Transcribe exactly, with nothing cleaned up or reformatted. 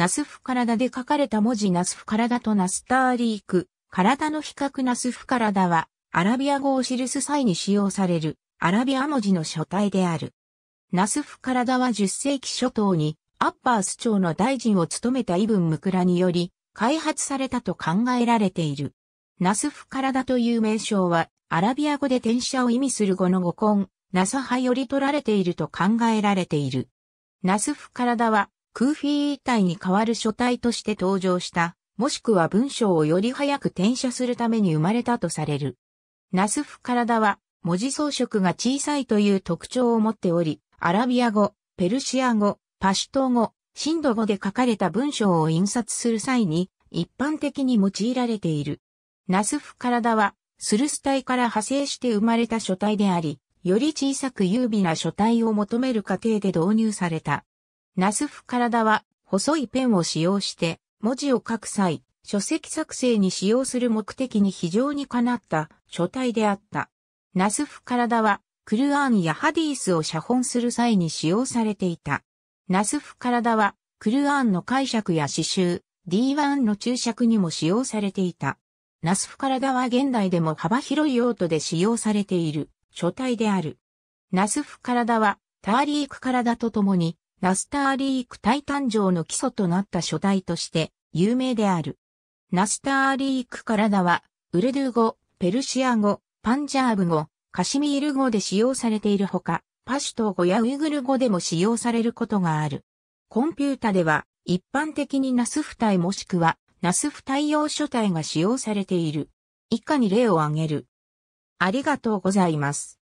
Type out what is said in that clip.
ナスフカラダで書かれた文字ナスフカラダとナスターリーク、体の比較ナスフカラダは、アラビア語を記す際に使用される、アラビア文字の書体である。ナスフカラダはじゅっ世紀初頭に、アッバース朝の大臣を務めたイブン・ムクラにより、開発されたと考えられている。ナスフカラダという名称は、アラビア語で転写を意味する語の語根、ナサハより取られていると考えられている。ナスフカラダは、クーフィー体に代わる書体として登場した、もしくは文章をより早く転写するために生まれたとされる。ナスフカラダは、文字装飾が小さいという特徴を持っており、アラビア語、ペルシア語、パシュト語、シンド語で書かれた文章を印刷する際に一般的に用いられている。ナスフカラダはスルス体から派生して生まれた書体であり、より小さく優美な書体を求める過程で導入された。ナスフカラダは細いペンを使用して文字を書く際、書籍作成に使用する目的に非常にかなった書体であった。ナスフカラダはクルアーンやハディースを写本する際に使用されていた。ナスフカラダは、クルアーンの解釈や詩集、ディーワンの注釈にも使用されていた。ナスフカラダは現代でも幅広い用途で使用されている書体である。ナスフカラダは、ターリークカラダとともに、ナスターリーク体誕生の基礎となった書体として有名である。ナスターリークカラダは、ウルドゥ語、ペルシア語、パンジャーブ語、カシミール語で使用されているほか、パシュト語やウイグル語でも使用されることがある。コンピュータでは一般的にナスフ体もしくはナスフ対応書体が使用されている。以下に例を挙げる。ありがとうございます。